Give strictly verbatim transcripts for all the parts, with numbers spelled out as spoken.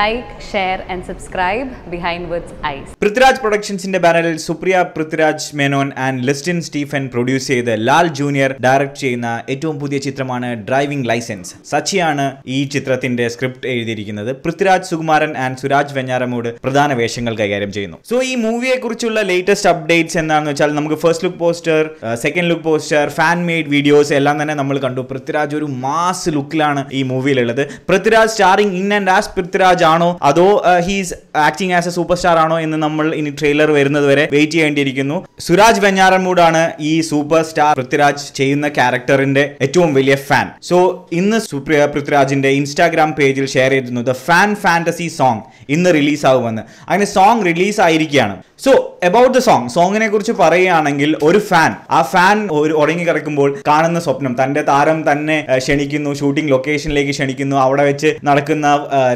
like, share and subscribe BehindWoods Ice. Prithviraj Productions in the banner, Supriya Prithviraj Menon and Listin Stephen produce the Lal Junior direct Cheena Eto Chitramana Driving Licence. Sachiyana E Chitrathinte script Prithviraj Sukumaran and Suraj Venjaramoodu Pradhana Veshangal Kaigaryam Cheyunu. So ee movie kurichulla latest updates ennaanu vechal namukku first look poster, uh, second look poster, fan made videos ellam thanne nammal kandu. Prithviraj oru mass look lana ee movie ilullathu. Prithviraj starring in and as Prithviraj aano ado uh, he is acting as a superstar aano ennu nammal ini trailer varunathu vare wait cheyandirikkunu. Suraj Venjaramoodu aanu ee superstar Prithviraj cheyuna character inde ettavum veliya fan. So innu Supriya Prithvirajinte Instagram page il share cheyidunnu the fan fantasy song in the release aaguvanu. Angane song release aayirikkanu. So about the song, song ne kurichu parayaanengil oru fan aa fan oru orangi kadakkumbol kaanunna swapnam thante tharam thanne shenikkunnu shooting location like shenikkunnu avada veche nadakkunna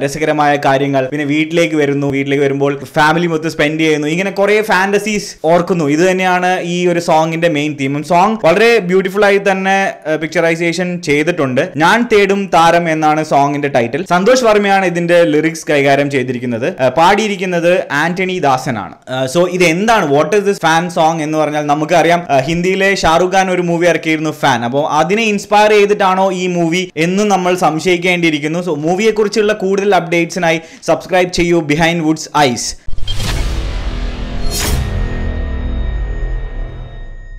rasakaramaaya karyangal pinne veetilekku varunu veetilekku varumbol family mothe spend cheyunu ingane kore fantasies orkunu idu thaneyana ee oru song inde main theme. Song valare beautiful ayi thanne picturization cheyidittunde naan thedum tharam ennaanu song inde title. Santosh Varmayana idinte lyrics kaigaram cheydirikkunnathu paadiirikkunnathu Anthony Dasan aanu. So idu എന്താണ് what is this fan song എന്ന് പറഞ്ഞാൽ നമുക്കറിയാം ഹിന്ദിയിലെ ഷാറുഖ് ഖാൻ ഒരു movie ഇറക്കിയിരുന്നു fan. അപ്പോൾ അതിനെ inspire ചെയ്തിട്ടാണോ ഈ movie എന്നും നമ്മൾ സംശയിക്കേണ്ടിയിരിക്കുന്നു. സോ മൂവിയെക്കുറിച്ചുള്ള കൂടുതൽ അപ്ഡേറ്റ്സിനായി സബ്സ്ക്രൈബ് ചെയ്യൂ ബിഹൈൻഡ് വുഡ്സ് ഐസ്.